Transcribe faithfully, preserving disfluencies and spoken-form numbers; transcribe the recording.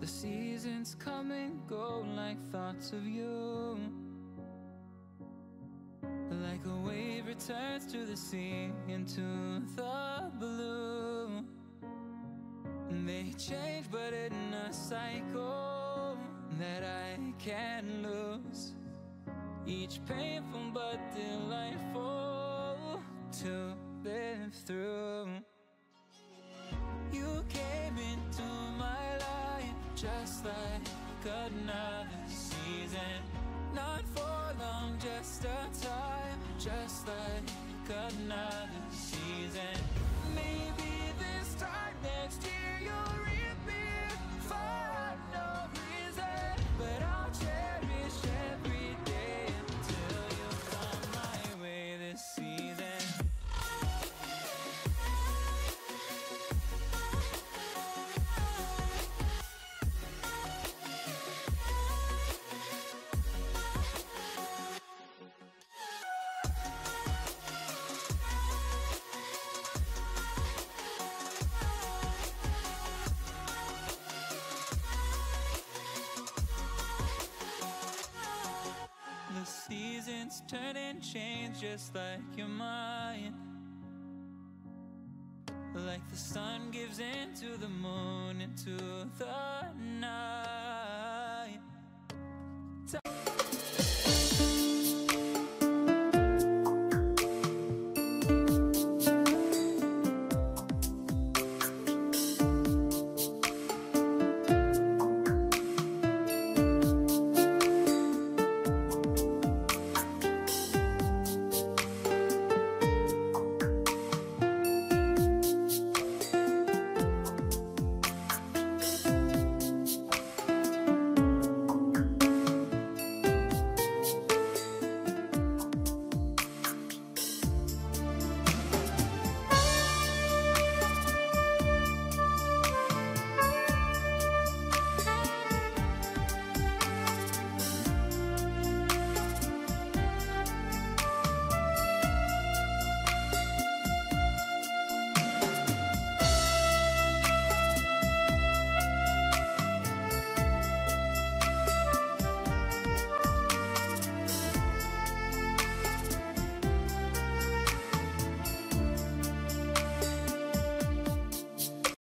The seasons come and go like thoughts of you, like a wave returns to the sea, into the blue. They change but in a cycle that I can't lose, each painful but delightful to live through. You came into my life just like another season, not for long, just a time, just like another season. Maybe this time next year you'll reappear for no reason, but I'll cherish every day until you come my way this season. Seasons turn and change just like your mind, like the sun gives in to the moon, into the